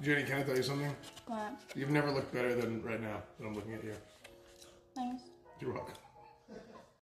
Jenny, can I tell you something? What? You've never looked better than right now that I'm looking at you. Thanks. You're welcome.